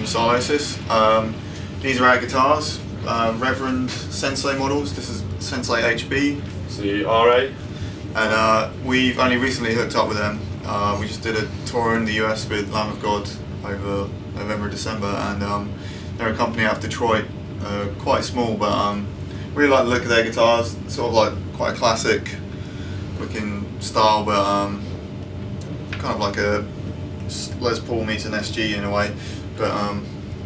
from Sylosis. These are our guitars, Reverend Sensei models. This is Sensei HB. CRA. And we've only recently hooked up with them. We just did a tour in the US with Lamb of God over November, December, and they're a company out of Detroit, quite small, but really like the look of their guitars, sort of like quite a classic looking style, but kind of like a Les Paul meets an SG in a way, but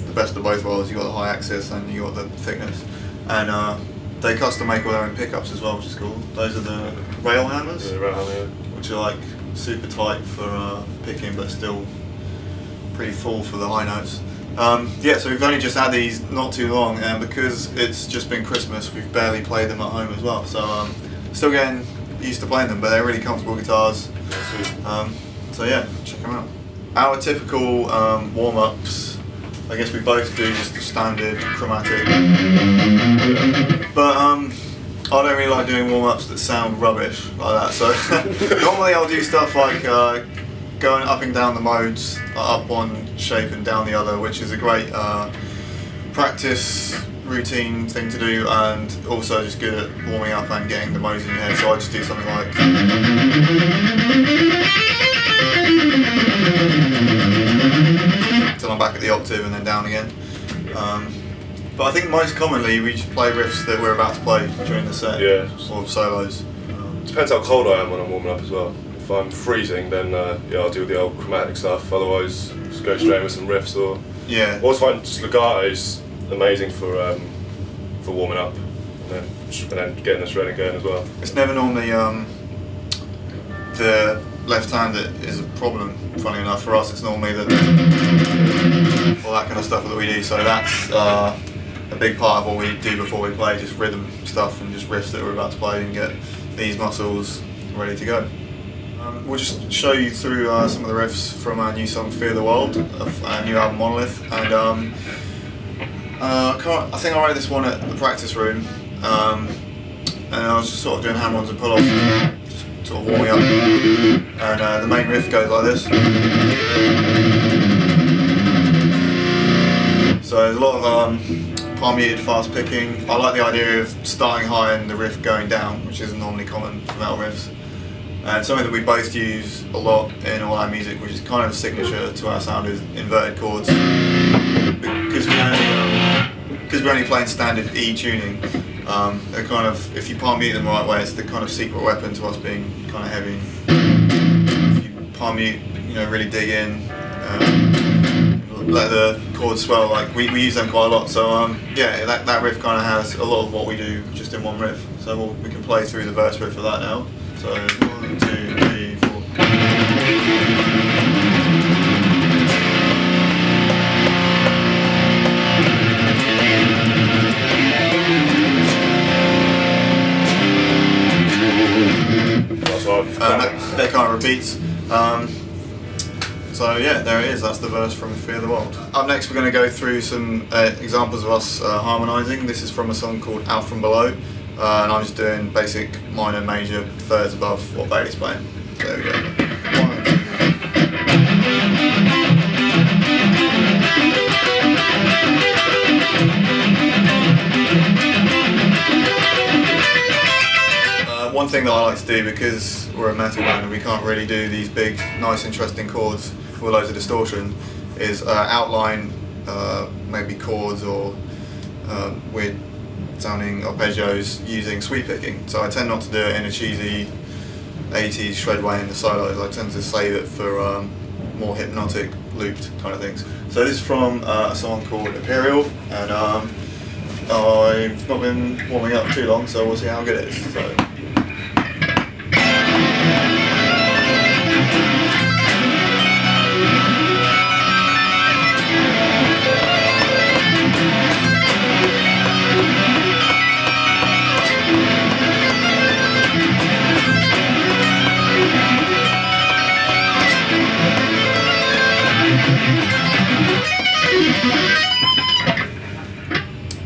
the best of both worlds. You got the high axis and you got the thickness, and they custom make all their own pickups as well, which is cool. Those are the Rail Hammers, which are like super tight for picking, but still pretty full for the high notes. Yeah, so we've only just had these not too long, and because it's just been Christmas, we've barely played them at home as well. So still getting used to playing them, but they're really comfortable guitars. So yeah, check them out. Our typical warm-ups, I guess we both do just the standard chromatic, but I don't really like doing warm-ups that sound rubbish like that, so normally I'll do stuff like going up and down the modes, up one shape and down the other, which is a great practice routine thing to do, and also just good at warming up and getting the modes in your head, so I just do something like till I'm back at the octave and then down again. But I think most commonly we just play riffs that we're about to play during the set, or solos. Depends how cold I am when I'm warming up as well. If I'm freezing, then yeah, I'll do the old chromatic stuff, otherwise just go straight with some riffs. Or I always find legato's amazing for warming up, and then getting us ready going as well. It's never normally the left hand that is a problem, funny enough. For us it's normally the all that kind of stuff that we do, so that's a big part of what we do before we play, just rhythm stuff and just riffs that we're about to play and get these muscles ready to go. We'll just show you through some of the riffs from our new song Fear the World, our new album Monolith, and I think I wrote this one at the practice room, and I was just sort of doing hand ons and pull offs, just sort of warming up, and the main riff goes like this. So there's a lot of palm muted fast picking. I like the idea of starting high and the riff going down, which isn't normally common for metal riffs, and something that we both use a lot in all our music, which is kind of a signature to our sound, is inverted chords. Because we're only playing standard E tuning, they're kind of, if you palm mute them the right way, it's the kind of secret weapon to us being kind of heavy. If you palm mute, you know, really dig in, let the chords swell, like we use them quite a lot, so yeah, that riff kind of has a lot of what we do just in one riff, so we can play through the verse riff for that now. So 1, 2, 3, 4. That kind of repeats. So yeah, there it is, that's the verse from Fear the World. Up next we're going to go through some examples of us harmonising. This is from a song called Out from Below, and I'm just doing basic minor, major, thirds above what Bailey's playing. There we go. 1, 2. One thing that I like to do, because we're a metal band and we can't really do these big, nice, interesting chords with loads of distortion, is outline maybe chords or weird sounding arpeggios using sweep picking. So I tend not to do it in a cheesy 80s shred way in the solos. I tend to save it for more hypnotic, looped kind of things. So this is from a song called Imperial, and I've not been warming up too long, so we'll see how good it is. So.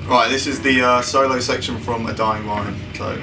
Right, this is the solo section from A Dying Mind. So.